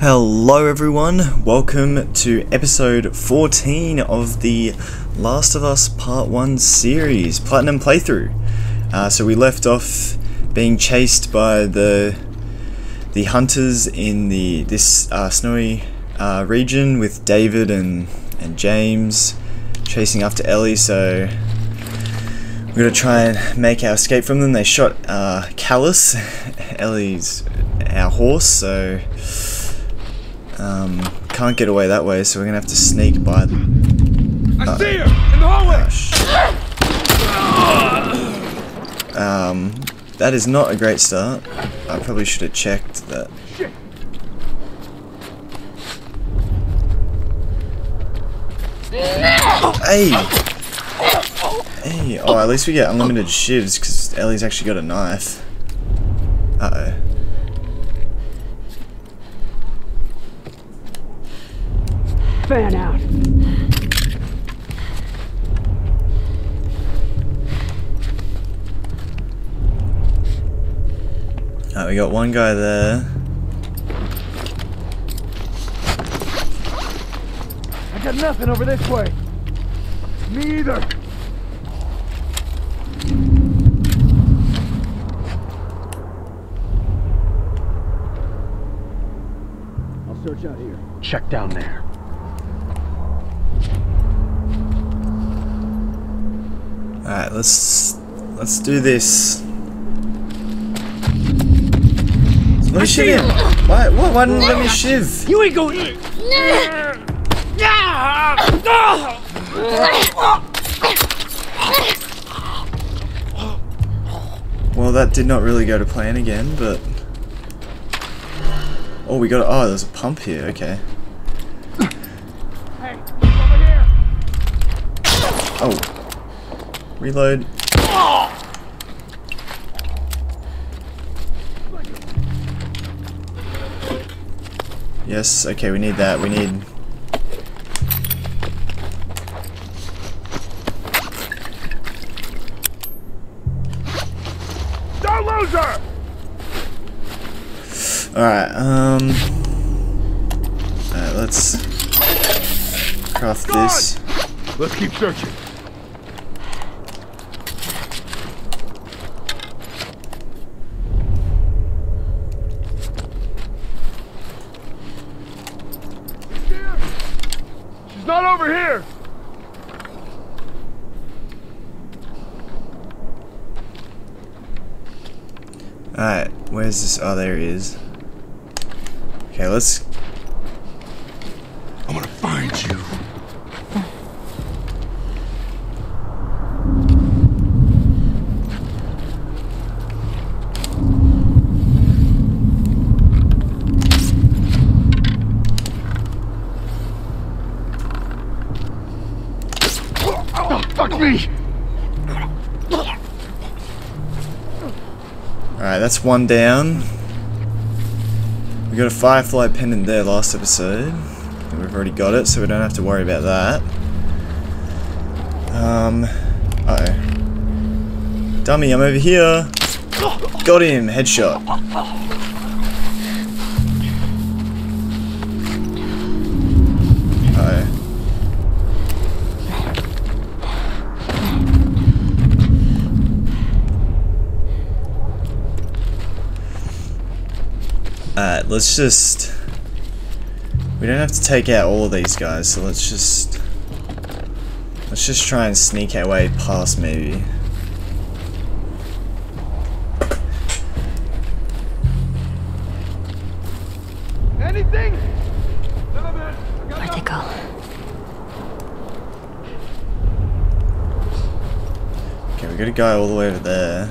Hello everyone, welcome to episode 14 of the Last of Us Part 1 series, Platinum Playthrough. So we left off being chased by the hunters in this snowy region with David and James chasing after Ellie, so we're going to try and make our escape from them. They shot Callus, Ellie's our horse, so can't get away that way, so we're gonna have to sneak by them. I see her in the hallway. That is not a great start. I probably should have checked that. Shit. Hey. Oh, at least we get unlimited shivs because Ellie's actually got a knife. Uh oh. Fan out. Alright, we got one guy there. I got nothing over this way. Me either. I'll search out here. Check down there. Alright, let's do this. Let me shiv him! Why didn't let me shiv? You ain't going in! Well, that did not really go to plan again, but... Oh, we got... Oh, there's a pump here, okay. Hey, over here! Oh. Reload. Yes, okay, we need that. We need... Don't lose her! Alright, Alright, let's... craft this. Let's keep searching. Alright, where's this? Oh, there he is. Okay, let's... I'm gonna find you. Oh, fuck me! Alright, that's one down. We got a firefly pendant there last episode. We've already got it, so we don't have to worry about that. Uh-oh. Dummy, I'm over here! Got him! Headshot. Uh-oh. Alright, let's just... We don't have to take out all of these guys, so let's just... Let's just try and sneak our way past, maybe. Anything? Where'd they go? Okay, we got a guy all the way over there.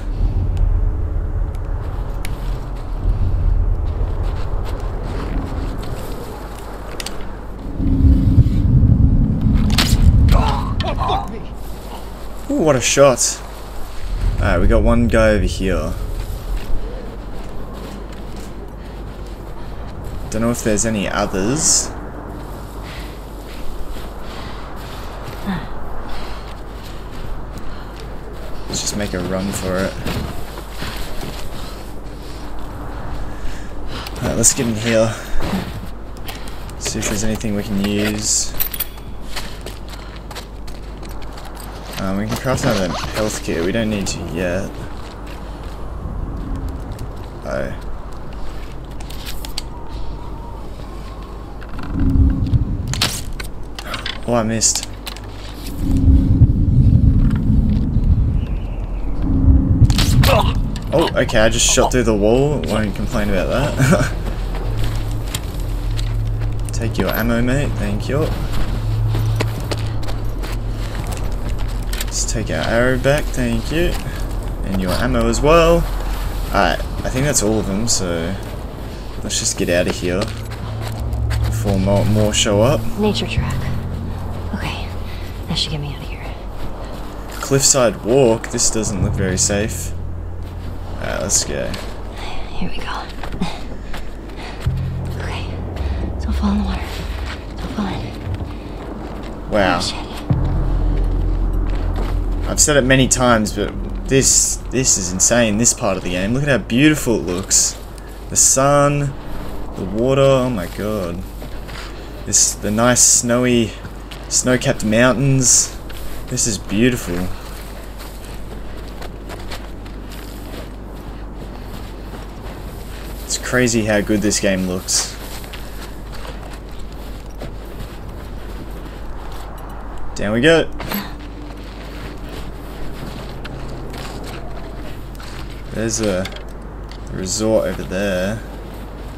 Ooh, what a shot. Alright, we got one guy over here. Don't know if there's any others. Let's just make a run for it. Alright, let's get in here. See if there's anything we can use. We can craft another health kit. We don't need to yet. Oh. Oh, I missed. Oh, okay, I just shot through the wall. Won't complain about that. Take your ammo, mate. Thank you. Let's take our arrow back. Thank you. And your ammo as well. Alright, I think that's all of them, so let's just get out of here before more show up. Nature track. That should get me out of here. Cliffside walk? This doesn't look very safe. Alright, let's go. Here we go. Okay. Don't fall in the water. Don't fall in. Wow. Oh, I've said it many times, but this is insane, this part of the game. Look at how beautiful it looks. The sun, the water, oh my god. The nice snowy snow-capped mountains. This is beautiful. It's crazy how good this game looks. Down we go. There's a resort over there.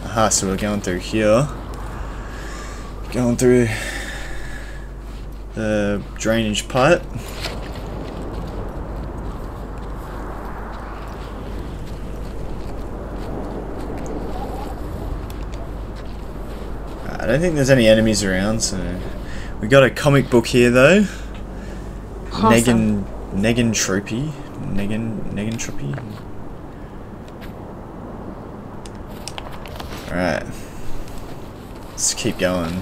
Aha, so we're going through here. Going through the drainage pipe. I don't think there's any enemies around, so we got a comic book here though. Awesome. Negan Troopy. Negan Troopy. All right, let's keep going.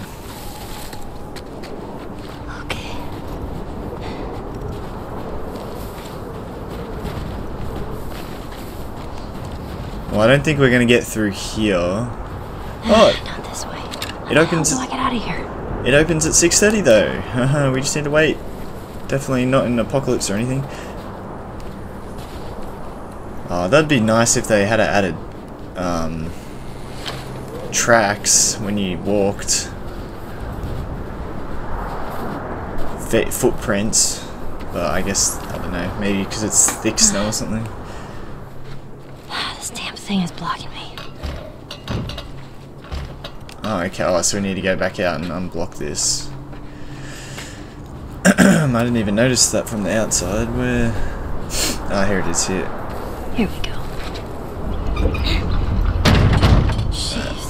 Well, I don't think we're gonna get through here. Oh, not this way. It opens. How do I get out of here? It opens at 6:30 though. We just need to wait. Definitely not an apocalypse or anything. Oh, that'd be nice if they had added tracks when you walked. Footprints, but I guess I don't know. Maybe because it's thick snow or something. Thing is blocking me. Oh, okay. Alright, so we need to go back out and unblock this. I didn't even notice that from the outside. Where? Ah, oh, here it is. Here we go. Jeez.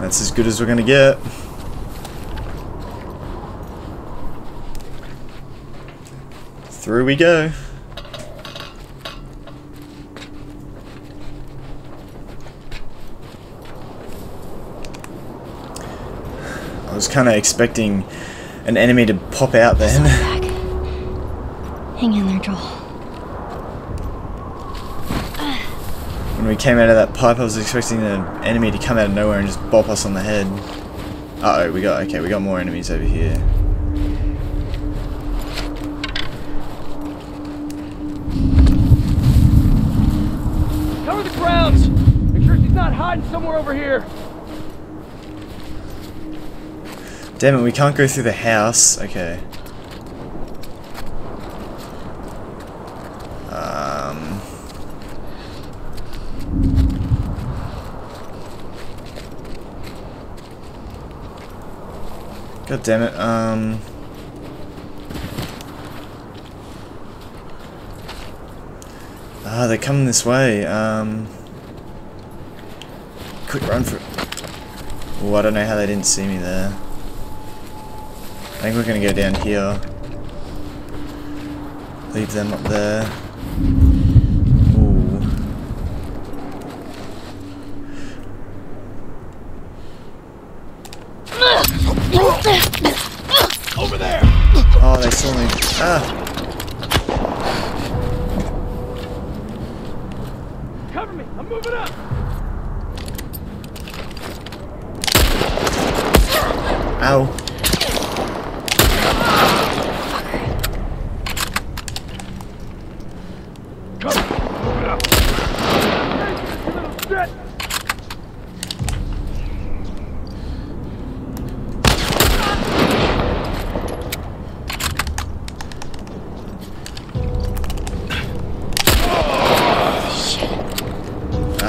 That's as good as we're gonna get. Through we go. I was kind of expecting an enemy to pop out then. Hang in there, Joel. When we came out of that pipe, I was expecting an enemy to come out of nowhere and just bop us on the head. Uh oh, we got more enemies over here. Cover the grounds! Make sure she's not hiding somewhere over here! Damn it, we can't go through the house. Okay. God damn it. Ah, they're coming this way. Quick run for it. Oh, I don't know how they didn't see me there. I think we're gonna go down here. Leave them up there. Ooh. Over there! Oh, they saw me. Ah! Cover me! I'm moving up! Ow.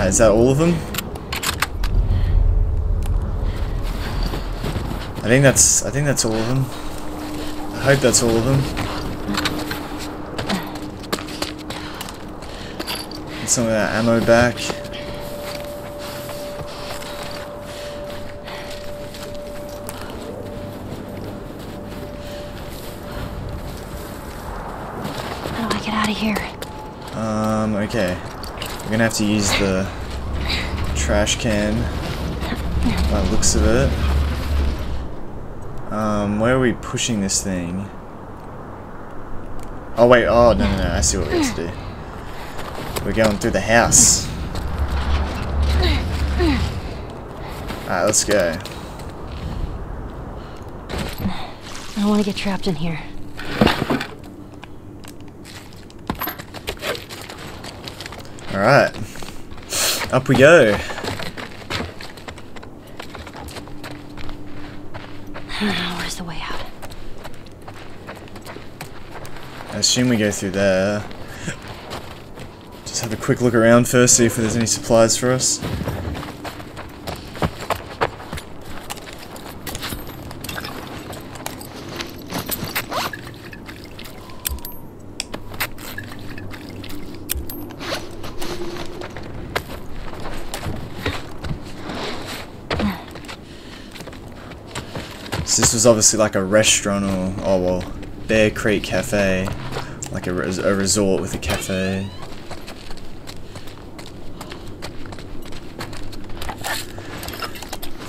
Is that all of them? I think that's all of them. I hope that's all of them. Get some of that ammo back. How do I get out of here? Okay. We're gonna have to use the trash can by the looks of it. Where are we pushing this thing? Oh wait, oh no no no, I see what we have to do. We're going through the house. Alright, let's go. I don't want to get trapped in here. Alright. Up we go. Where's the way out? I assume we go through there. Just have a quick look around first, see if there's any supplies for us. This was obviously like a restaurant or, oh well, Bear Creek Cafe, like a resort with a cafe.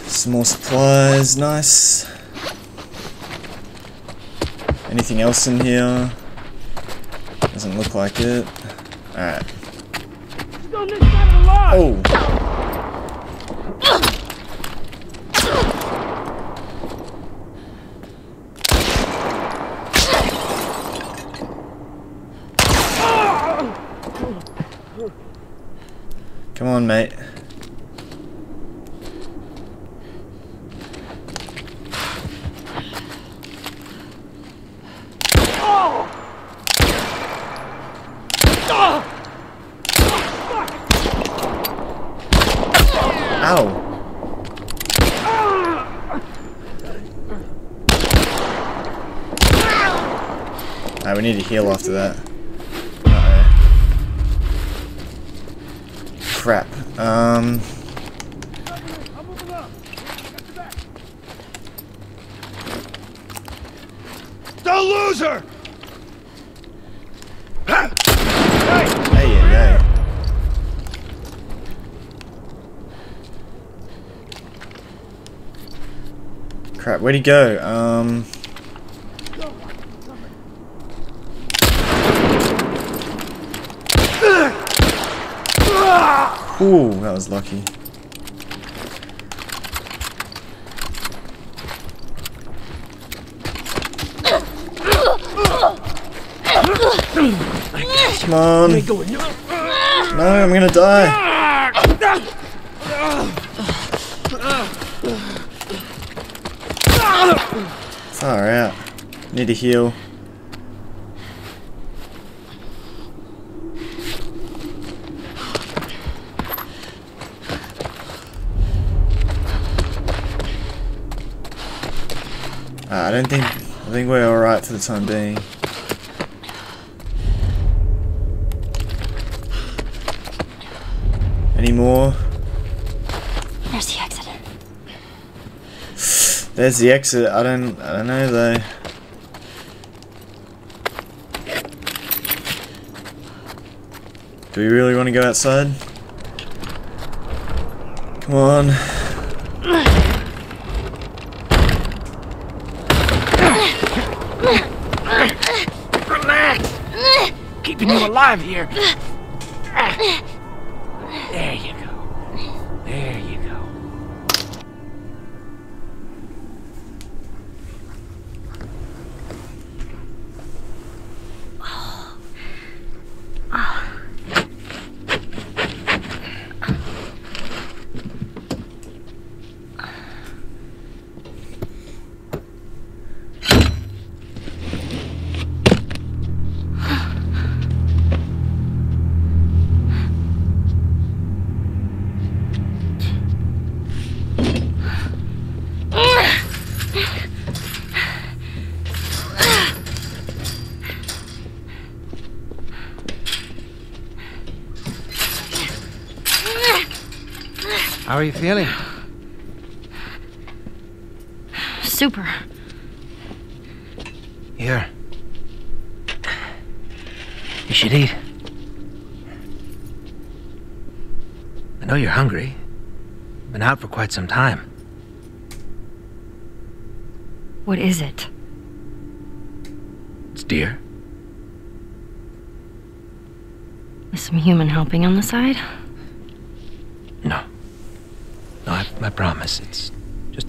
Some more supplies, nice. Anything else in here? Doesn't look like it. Alright. Oh! Come on, mate. Ow. Alright, we need to heal after that. Crap. Don't lose her. Hey, yeah. Crap. Where'd he go? Ooh, that was lucky. Come on. No, I'm gonna die. Far out. Need to heal. I think we're alright for the time being. Any more? There's the exit. There's the exit. I don't know though. Do we really want to go outside? Come on. Alive here. There you go. There you go. How are you feeling? Super. Here. You should eat. I know you're hungry. Been out for quite some time. What is it? It's deer. Is some human helping on the side? No. No, I promise. It's just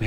We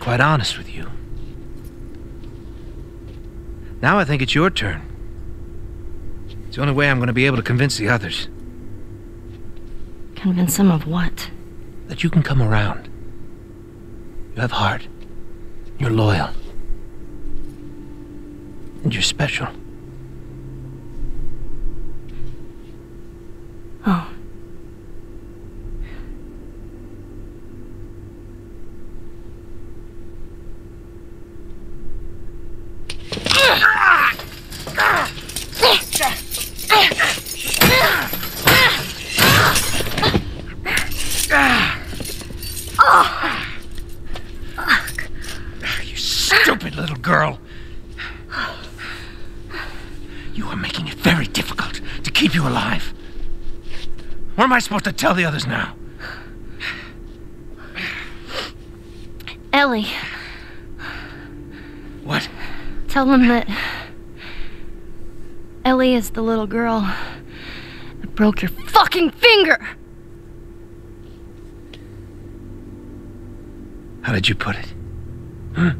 quite honest with you. Now I think it's your turn. It's the only way I'm going to be able to convince the others. Convince them of what? That you can come around. You have heart. You're loyal. And you're special. Oh. What am I supposed to tell the others now? Ellie. What? Tell them that Ellie is the little girl that broke your fucking finger! How did you put it? Huh?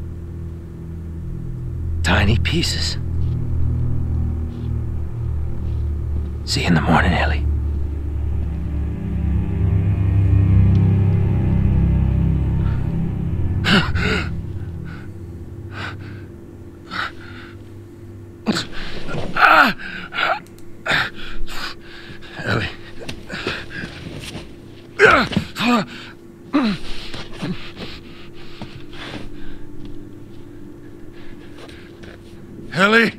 Tiny pieces. See you in the morning, Ellie. Ellie. Ellie.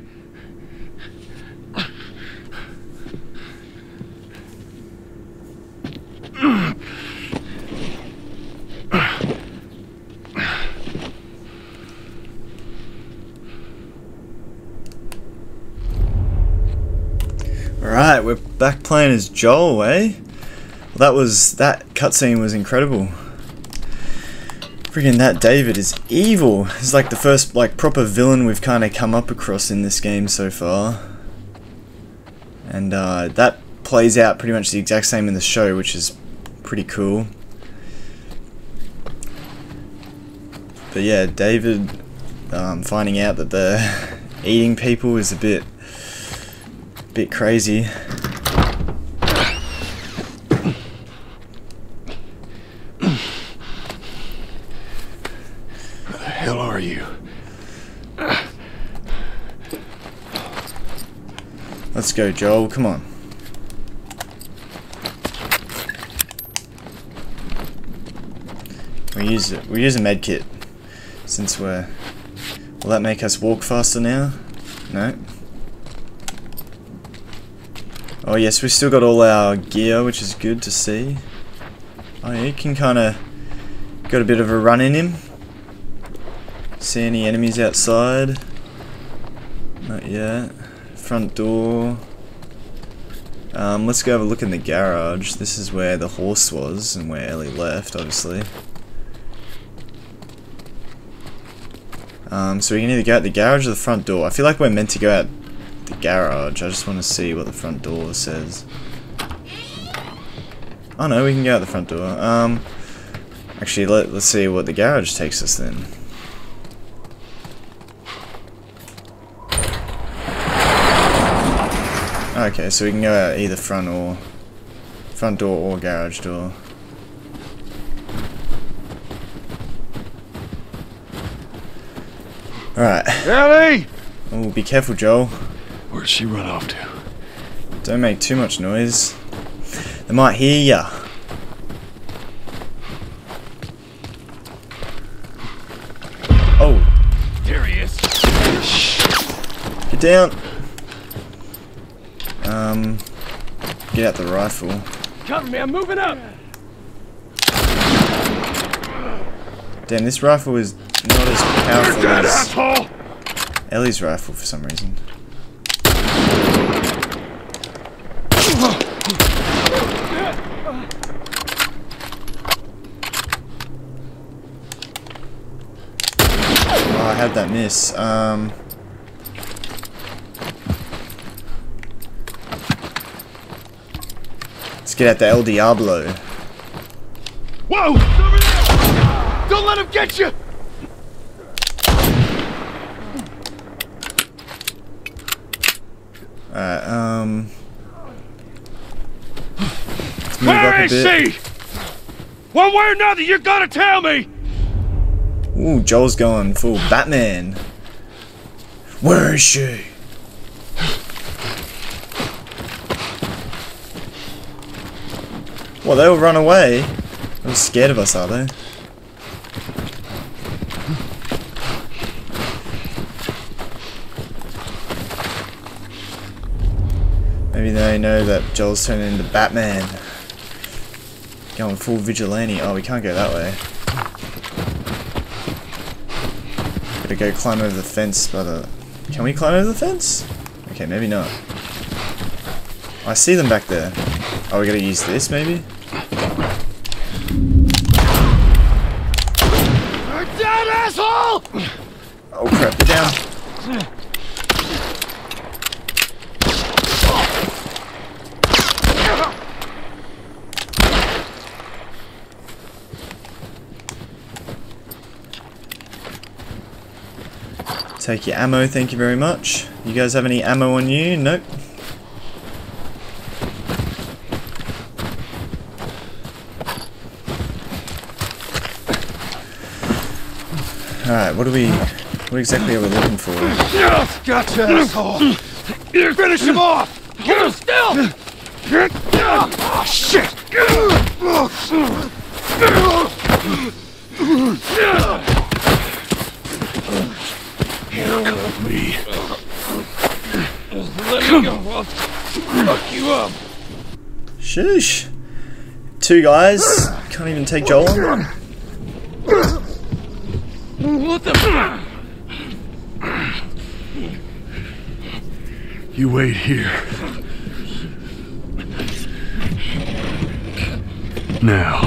We're back playing as Joel, eh? Well, that cutscene was incredible. Friggin' that David is evil. He's like the first proper villain we've kind of come up across in this game so far. And that plays out pretty much the exact same in the show, which is pretty cool. But yeah, David finding out that they're eating people is a bit crazy. Who the hell are you? Let's go, Joel, come on. We use a med kit since we're... Will that make us walk faster now? No. Oh yes, we've still got all our gear, which is good to see. Oh yeah, you can kinda... Got a bit of a run in him. See any enemies outside? Not yet. Front door. Let's go have a look in the garage. This is where the horse was, and where Ellie left, obviously. So we can either go out the garage or the front door. I feel like we're meant to go out the garage. I just want to see what the front door says. Oh no, we can go out the front door. Actually, let's see what the garage takes us then. Okay, so we can go out either front door or garage door. Alright. Ellie! Oh, be careful, Joel. Where'd she run off to? Don't make too much noise. They might hear ya. Oh. There he is. Get down. Get out the rifle. Come, man, moving up. Damn, this rifle is not as powerful as Ellie's rifle for some reason. Oh, I had that miss. Let's get at the El Diablo. Whoa! It's over there! Don't let him get you! Alright, let's move up a bit. One way or another, you gotta tell me! Ooh, Joel's going full Batman. Where is she? Well, they'll run away. They're scared of us, are they? Maybe they know that Joel's turning into Batman. Going full vigilante. Oh, we can't go that way. Gotta go climb over the fence, but can we climb over the fence? Okay, maybe not. Oh, I see them back there. Oh, we gotta use this, maybe? You're dead, asshole! Oh crap, get down. Take your ammo, thank you very much. You guys have any ammo on you? Nope. Alright, what exactly are we looking for? Gotcha, asshole! Finish him off! Hold him still! Oh, shit! Me. Just let me go. I'll fuck you up. Sheesh. Two guys. Can't even take Joel on. What the? You wait here. Now.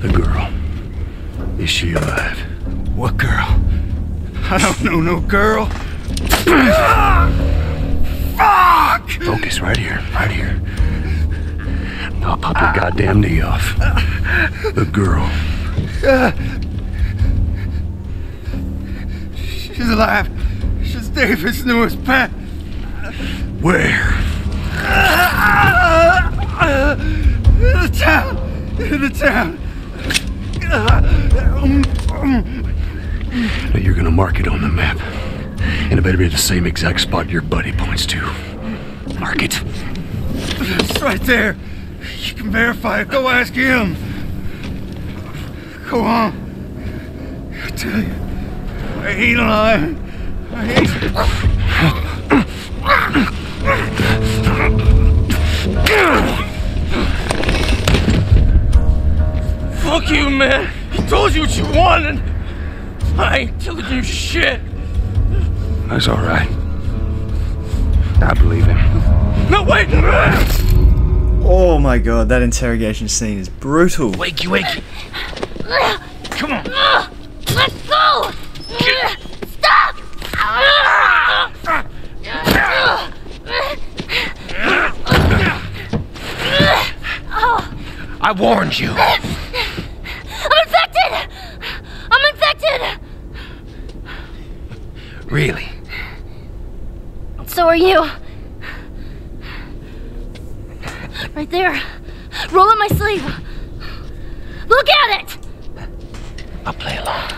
The girl. Is she alive? What girl? I don't know no girl. Fuck! Focus right here, right here. I'll pop your goddamn knee off. The girl. She's alive. She's David's newest pet. Where? In the town. Now you're gonna mark it on the map. And it better be the same exact spot your buddy points to. Mark it. It's right there. You can verify it. Go ask him. Go on. I tell you, I ain't alive. I ain't. Fuck you, man. He told you what you wanted. I ain't telling you shit. That's all right. I believe him. No, wait! Oh my god, that interrogation scene is brutal. Wakey, wakey. Come on. Let's go! I warned you. I'm infected! I'm infected! Really? So are you. Right there. Roll up my sleeve. Look at it! I'll play along.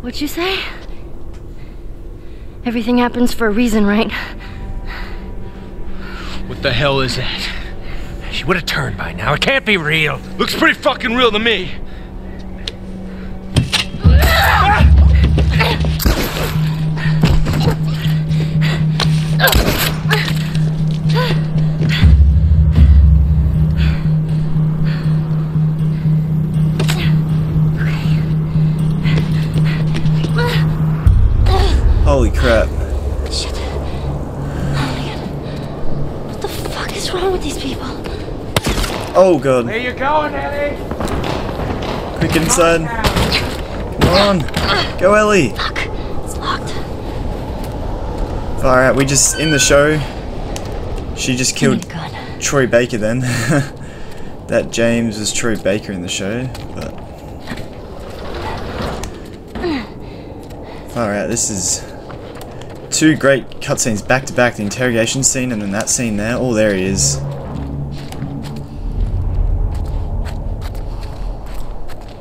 What'd you say? Everything happens for a reason, right? What the hell is that? She would have turned by now. It can't be real. Looks pretty fucking real to me. Holy crap. Shit. Oh man. What the fuck is wrong with these people? Oh god. Where you going, Ellie? Quick inside. Come on. Go, Ellie. Fuck. It's locked. Alright, we just in the show. She just killed Troy Baker then. That James was Troy Baker in the show, but alright, this is two great cutscenes back to back, the interrogation scene and then that scene there. Oh, there he is.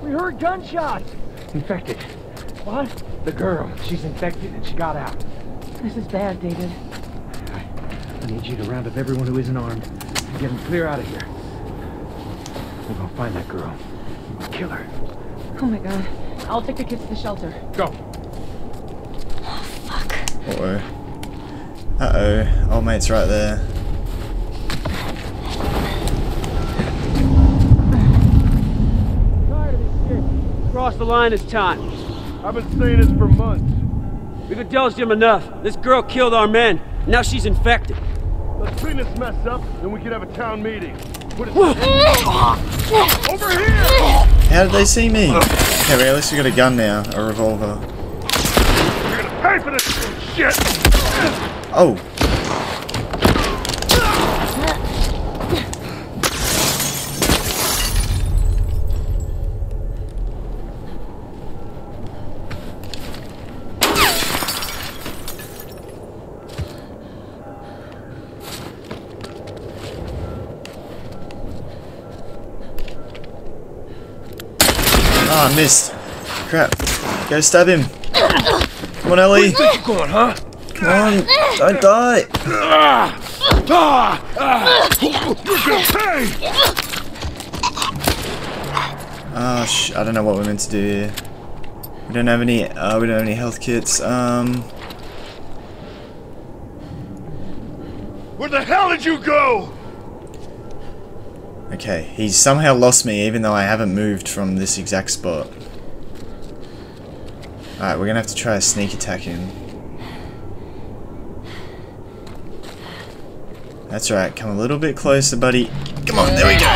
We heard gunshots! Infected. What? The girl. She's infected and she got out. This is bad, David. I need you to round up everyone who isn't armed and get them clear out of here. We're gonna find that girl. We'll kill her. Oh my god. I'll take the kids to the shelter. Go. Uh-oh. Uh-oh. Old mate's right there. Cross the line this time. I've been saying this for months. We've indulged him enough. This girl killed our men. Now she's infected. Let's clean this mess up, then we could have a town meeting. What is over here! How did they see me? Okay, well, at least we got a gun now. A revolver. Pay for this shit. Oh. Ah, oh, missed. Crap. Go stab him. Come on, Ellie. Come on, huh? Come on, don't die. Ah, I don't know what we're meant to do here. We don't have any. We don't have any health kits. Where the hell did you go? Okay, he somehow lost me, even though I haven't moved from this exact spot. Alright, we're gonna have to try a sneak attack him. That's right, come a little bit closer, buddy. Come on, there we go!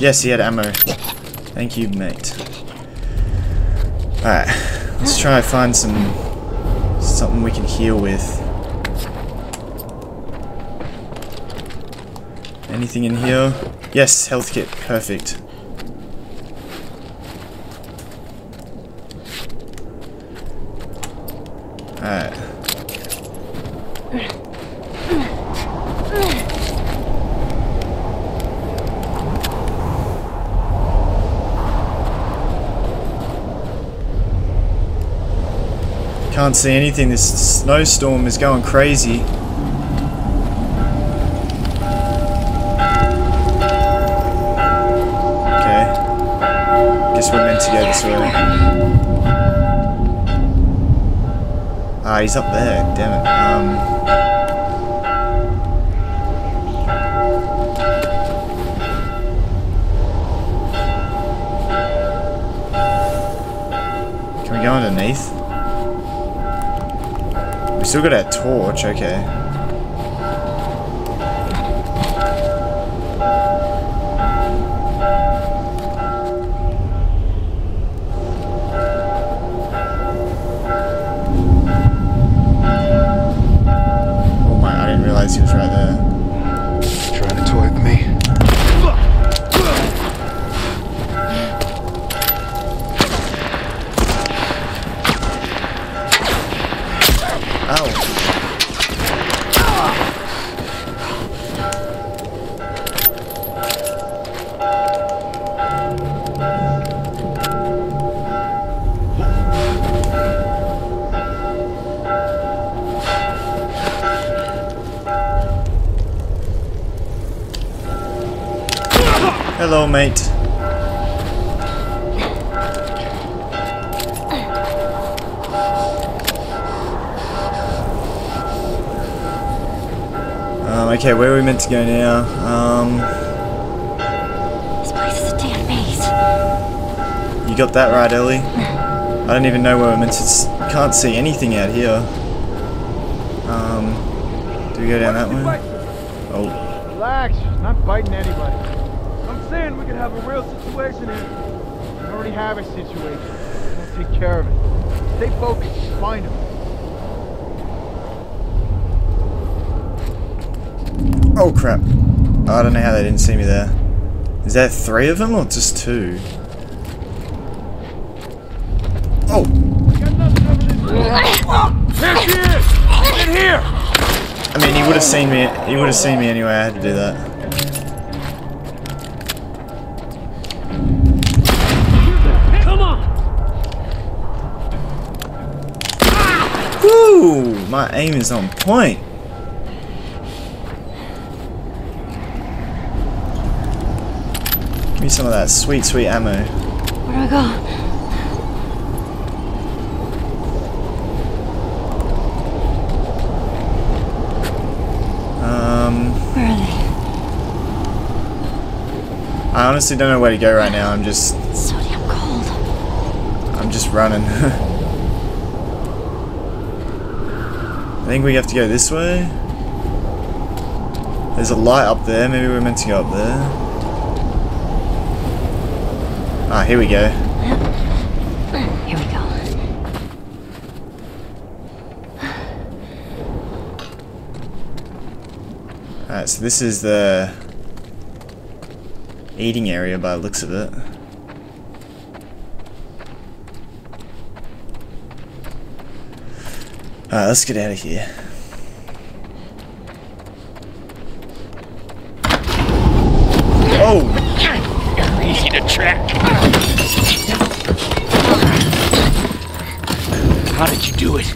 Yes, he had ammo. Thank you, mate. Alright, let's try and find something we can heal with. Anything in here? Yes, health kit, perfect. Alright. Can't see anything. This snowstorm is going crazy. Okay. Guess we're meant to go this way. Ah, he's up there, damn it. Can we go underneath? We still got our torch, okay. Hello, mate. Okay, where are we meant to go now? This place is a damn maze. You got that right, Ellie. I don't even know where we're meant to. Can't see anything out here. Do we go down that way? Oh. Relax, she's not biting anybody. I'm saying we could have a real situation here. We already have a situation. We'll take care of it. Stay focused. Find him. Oh crap. I don't know how they didn't see me there. Is there three of them or just two? Oh! Here she is! Get in here! I mean he would have seen me anyway, I had to do that. Come on! Woo! My aim is on point. Give me some of that sweet, sweet ammo. Where do I go? Where are they? I honestly don't know where to go right now. I'm just. It's so damn cold. I'm just running. I think we have to go this way. There's a light up there. Maybe we're meant to go up there. Ah, here we go. Here we go. Alright, so this is the eating area by the looks of it. Alright, let's get out of here. Oh! Easy to track. How did you do it?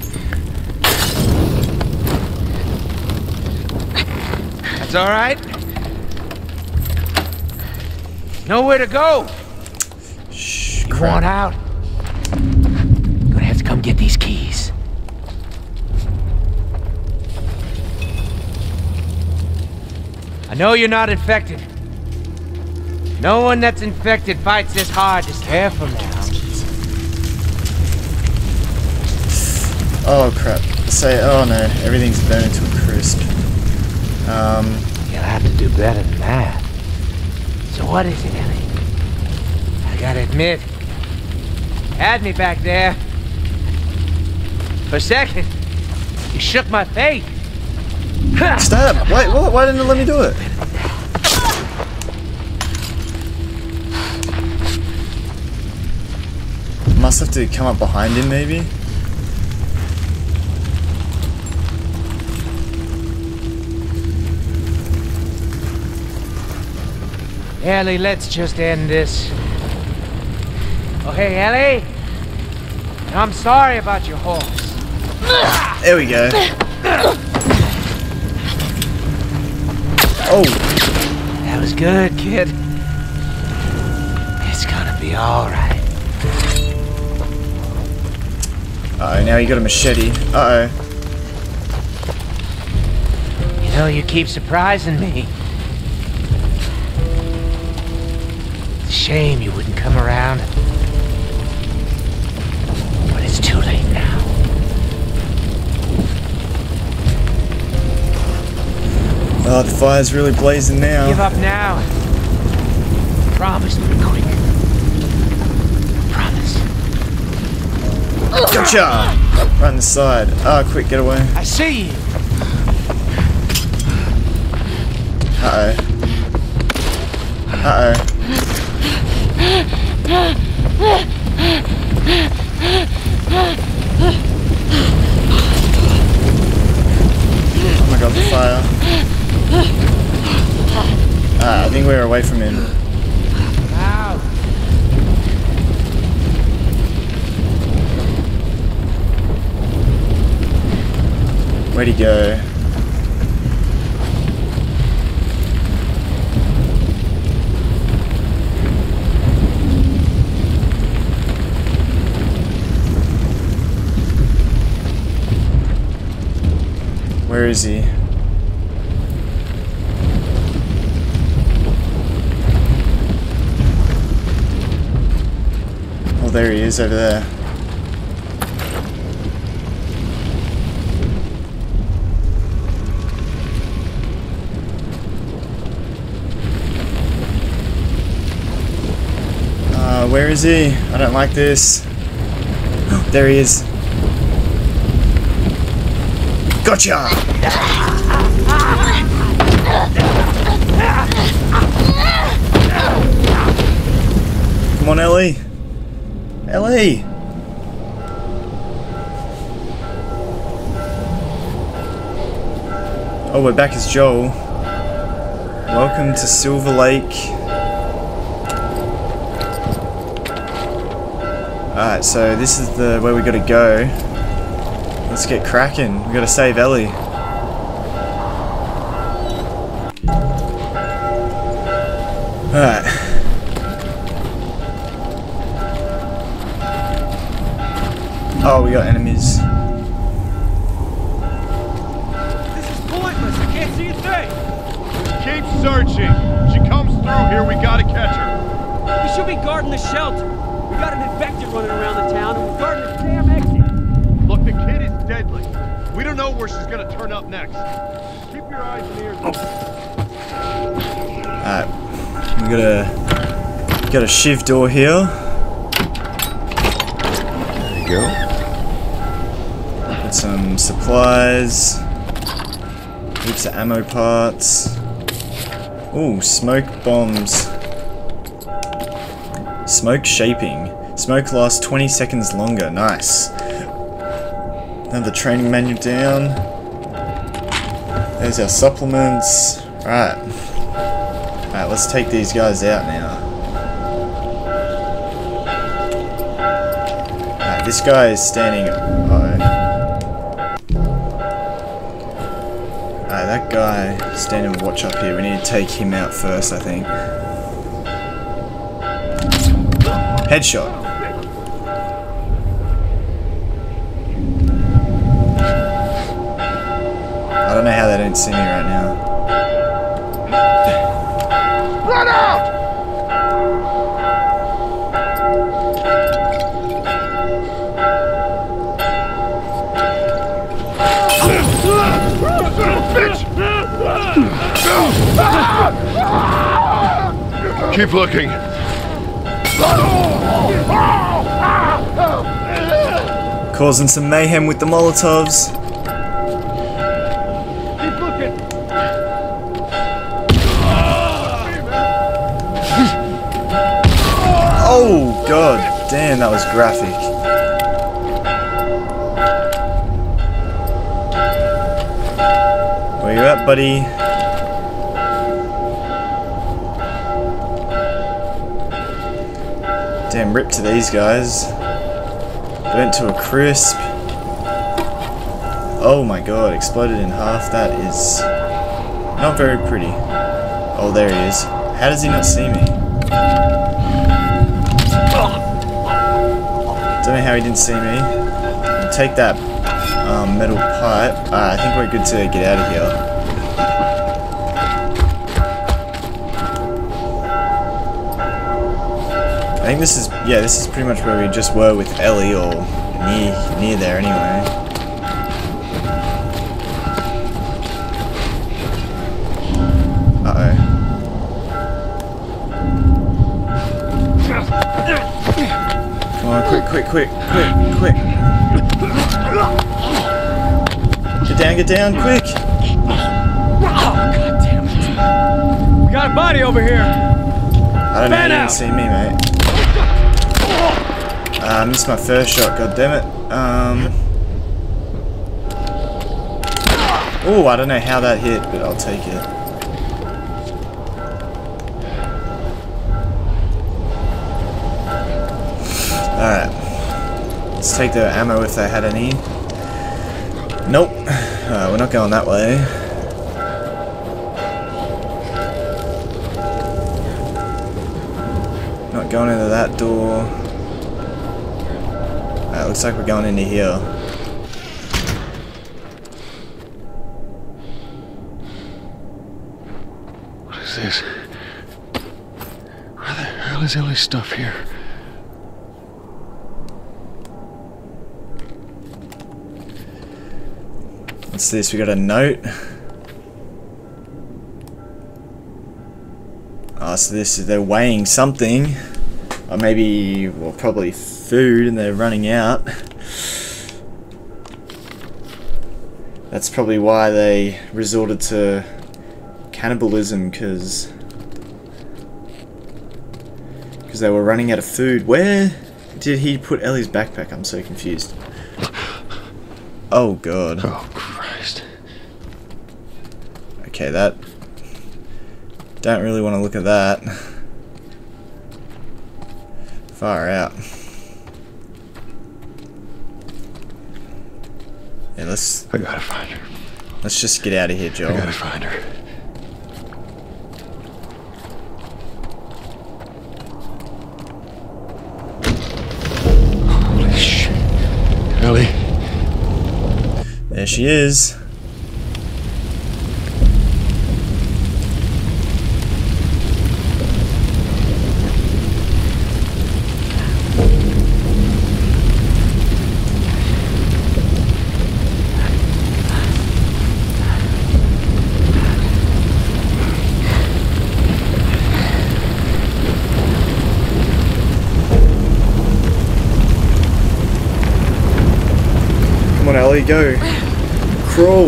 That's all right. Nowhere to go. Shh. You want out? I'm gonna have to come get these keys. I know you're not infected. No one that's infected fights this hard to stay from now. Oh crap. Say, oh no, everything's burning to a crisp. You'll have to do better than that. So what is it, Ellie? I gotta admit, had me back there. For a second, you shook my faith. Stop! Wait, what? Why didn't it let me do it? Must have to come up behind him, maybe. Ellie, let's just end this. Oh, hey, Ellie. I'm sorry about your horse. There we go. Oh, that was good, kid. It's gonna be all right. Uh oh, now you got a machete. Uh oh. You know, you keep surprising me. It's a shame you wouldn't come around. But it's too late now. Oh, the fire's really blazing now. Give up now. Promise me quick. Good job! Right on the side. Ah, oh, quick, get away. I see you! Uh-oh. Uh-oh. Oh my god, the fire. Ah, I think we were away from him. Where'd he go? Where is he? Oh, there he is over there. Where is he? I don't like this. Oh, there he is. Gotcha! Come on, Ellie. Ellie! Oh, we're back as Joel. Welcome to Silver Lake. Alright, so this is the where we gotta go. Let's get cracking. We gotta save Ellie. Alright. Oh, we got enemies. This is pointless. I can't see a thing. Keep searching. She comes through here. We gotta catch her. We should be guarding the shelter. We got an infected running around the town, and we're guarding the damn exit. Look, the kid is deadly. We don't know where she's gonna turn up next. Keep your eyes and ears open. Alright, we got a shiv door here. There we go. Got some supplies. Heaps of ammo parts. Ooh, smoke bombs. Smoke shaping. Smoke lasts 20 seconds longer. Nice. Another training menu down. There's our supplements. Alright. Alright, let's take these guys out now. Alright, this guy is standing. Uh oh. Alright, that guy standing watch up here. We need to take him out first, I think. Headshot. I don't know how they don't see me right now. Run out! Keep looking. Causing some mayhem with the Molotovs. Keep looking. Oh god damn, that was graphic. Where you at, buddy? Damn, rip to these guys. Burnt to a crisp. Oh my god, exploded in half. That is not very pretty. Oh, there he is. How does he not see me? Don't know how he didn't see me. I'll take that metal pipe. I think we're good to get out of here. I think this is, yeah, this is pretty much where we just were with Ellie, or near there anyway. Uh-oh. Come on, quick. Get down, quick! Oh, god damn it. We got a body over here! I don't know if you didn't see me, mate. I missed my first shot, god damn it. Oh, I don't know how that hit, but I'll take it. Alright. Let's take the ammo if they had any. Nope. We're not going that way. Not going into that door. Looks like we're going into here. this is. Where the hell is Ellie's stuff here? What's this? We got a note. Ah, so this is, they're weighing something. Or maybe, well, probably food, and they're running out. That's probably why they resorted to cannibalism, because they were running out of food. Where did he put Ellie's backpack? I'm so confused. Oh god. Oh Christ. Okay, that. Don't really want to look at that. Far out. Yeah, let's. I gotta find her. Let's just get out of here, Joel. I gotta find her. Holy shit, Ellie. There she is. Go. Crawl.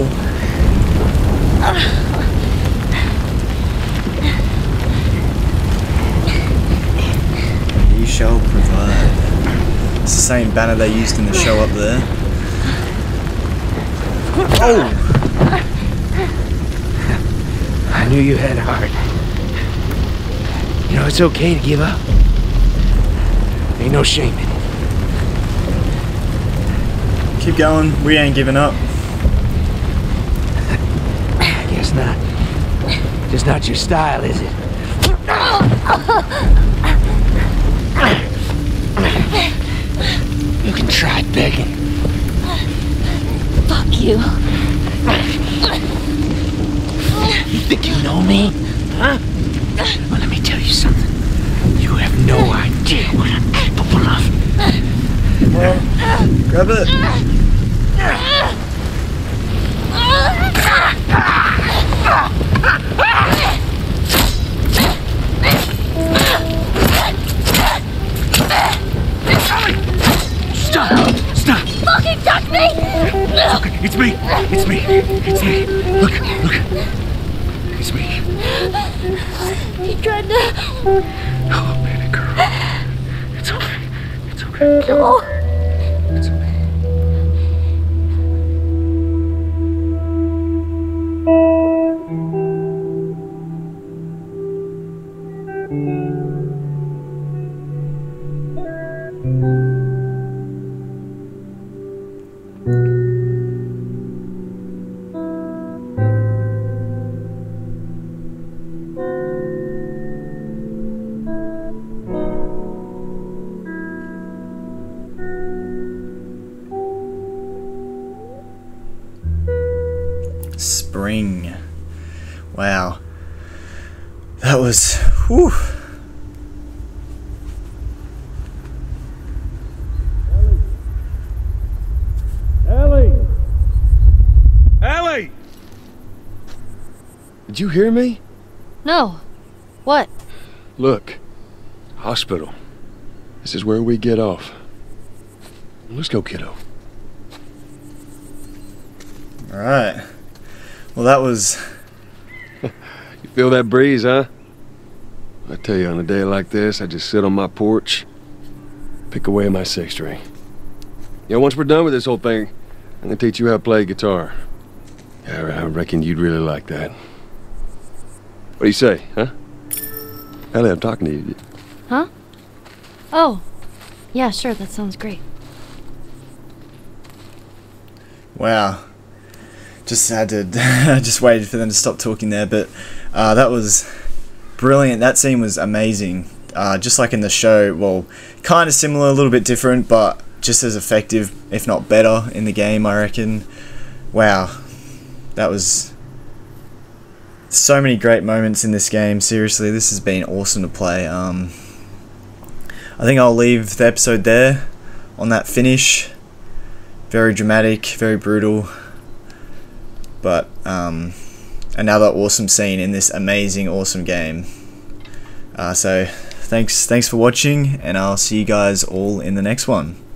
You shall provide. It's the same banner they used in the show up there. Oh! I knew you had heart. You know, it's okay to give up. Ain't no shame in it. Keep going, we ain't giving up. I guess not. Just not your style, is it? You can try begging. Fuck you. You think you know me? Huh? Well, let me tell you something. You have no idea what I'm capable of. Well, grab it. Stop! Stop! Fucking touch me! Look, it's me! It's me! It's me! Look! Look! It's me. He tried to... Oh, baby girl. It's okay. It's okay. No. Spring. Wow. That was... Whew. Ellie! Ellie! Ellie! Did you hear me? No. What? Look. Hospital. This is where we get off. Let's go, kiddo. Alright. Well, that was... You feel that breeze, huh? I tell you, on a day like this, I just sit on my porch, pick away my six string. Yeah, once we're done with this whole thing, I'm gonna teach you how to play guitar. Yeah, I reckon you'd really like that. What do you say, huh? Ellie, I'm talking to you. Huh? Oh. Yeah, sure, that sounds great. Wow. Just had to, I just waited for them to stop talking there, but that was brilliant. That scene was amazing. Just like in the show, well, kind of similar, a little bit different, but just as effective, if not better, in the game, I reckon. Wow, that was So many great moments in this game. Seriously, this has been awesome to play. I think I'll leave the episode there on that finish. Very dramatic, very brutal, but another awesome scene in this amazing, awesome game. So thanks for watching, and I'll see you guys all in the next one.